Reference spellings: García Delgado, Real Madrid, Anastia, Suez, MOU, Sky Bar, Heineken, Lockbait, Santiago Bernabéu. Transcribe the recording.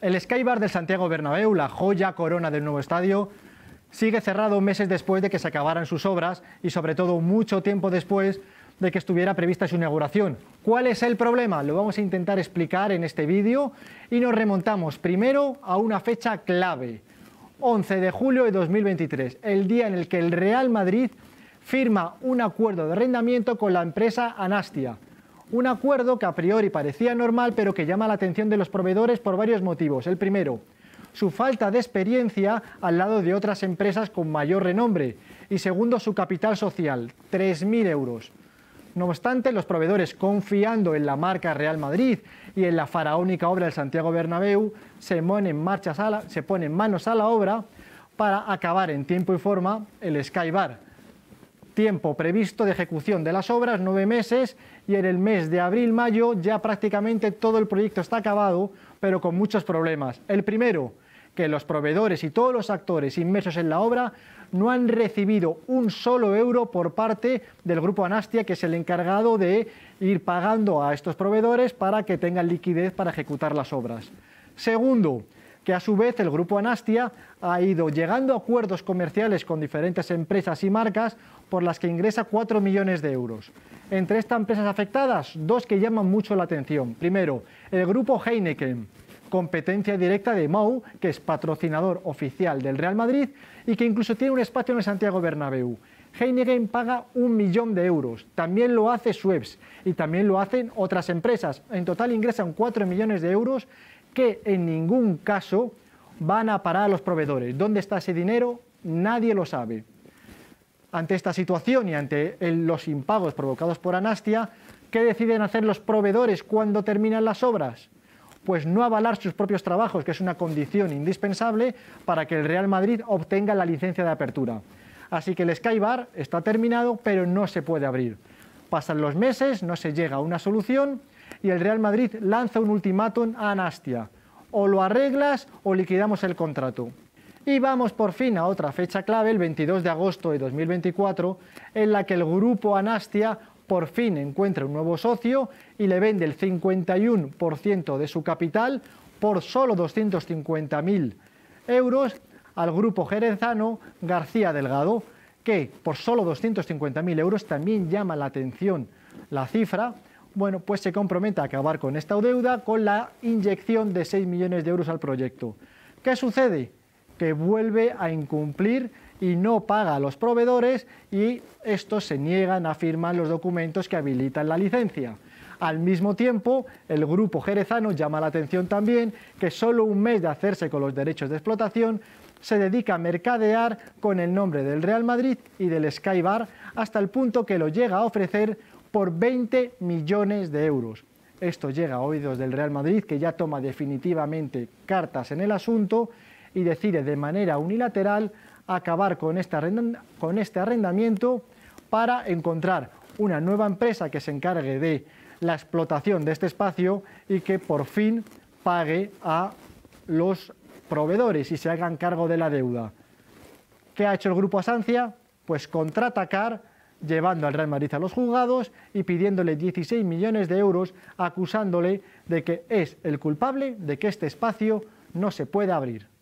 El Sky Bar del Santiago Bernabéu, la joya corona del nuevo estadio, sigue cerrado meses después de que se acabaran sus obras y sobre todo mucho tiempo después de que estuviera prevista su inauguración. ¿Cuál es el problema? Lo vamos a intentar explicar en este vídeo y nos remontamos primero a una fecha clave, 11 de julio de 2023, el día en el que el Real Madrid firma un acuerdo de arrendamiento con la empresa Anastia. Un acuerdo que a priori parecía normal, pero que llama la atención de los proveedores por varios motivos. El primero, su falta de experiencia al lado de otras empresas con mayor renombre. Y segundo, su capital social, 3.000 euros. No obstante, los proveedores, confiando en la marca Real Madrid y en la faraónica obra del Santiago Bernabéu, se ponen manos a la obra para acabar en tiempo y forma el Sky Bar. Tiempo previsto de ejecución de las obras, 9 meses, y en el mes de abril-mayo ya prácticamente todo el proyecto está acabado, pero con muchos problemas. El primero, que los proveedores y todos los actores inmersos en la obra no han recibido un solo euro por parte del grupo Anastia, que es el encargado de ir pagando a estos proveedores para que tengan liquidez para ejecutar las obras. Segundo, que a su vez el grupo Anastia ha ido llegando a acuerdos comerciales con diferentes empresas y marcas por las que ingresa 4 millones de euros. Entre estas empresas afectadas, dos que llaman mucho la atención. Primero, el grupo Heineken, competencia directa de MOU, que es patrocinador oficial del Real Madrid y que incluso tiene un espacio en el Santiago Bernabéu. Heineken paga 1 millón de euros, también lo hace Suez y también lo hacen otras empresas. En total ingresan 4 millones de euros que en ningún caso van a parar a los proveedores. ¿Dónde está ese dinero? Nadie lo sabe. Ante esta situación y ante los impagos provocados por Anastia, ¿qué deciden hacer los proveedores cuando terminan las obras? Pues no avalar sus propios trabajos, que es una condición indispensable para que el Real Madrid obtenga la licencia de apertura. Así que el Sky Bar está terminado, pero no se puede abrir. Pasan los meses, no se llega a una solución y el Real Madrid lanza un ultimátum a Anastia. O lo arreglas o liquidamos el contrato. Y vamos por fin a otra fecha clave, el 22 de agosto de 2024, en la que el grupo Anastia por fin encuentra un nuevo socio y le vende el 51% de su capital por solo 250.000 euros al grupo jerezano García Delgado, que por solo 250.000 euros, también llama la atención la cifra, bueno, pues se compromete a acabar con esta deuda con la inyección de 6 millones de euros al proyecto. ¿Qué sucede? Que vuelve a incumplir y no paga a los proveedores y estos se niegan a firmar los documentos que habilitan la licencia. Al mismo tiempo, el grupo jerezano llama la atención también que solo un mes de hacerse con los derechos de explotación se dedica a mercadear con el nombre del Real Madrid y del Sky Bar hasta el punto que lo llega a ofrecer por 20 millones de euros. Esto llega a oídos del Real Madrid, que ya toma definitivamente cartas en el asunto y decide de manera unilateral acabar con este arrendamiento para encontrar una nueva empresa que se encargue de la explotación de este espacio y que por fin pague a los proveedores y se hagan cargo de la deuda. ¿Qué ha hecho el grupo Anastia? Pues contraatacar, llevando al Real Madrid a los juzgados y pidiéndole 16 millones de euros, acusándole de que es el culpable de que este espacio no se pueda abrir.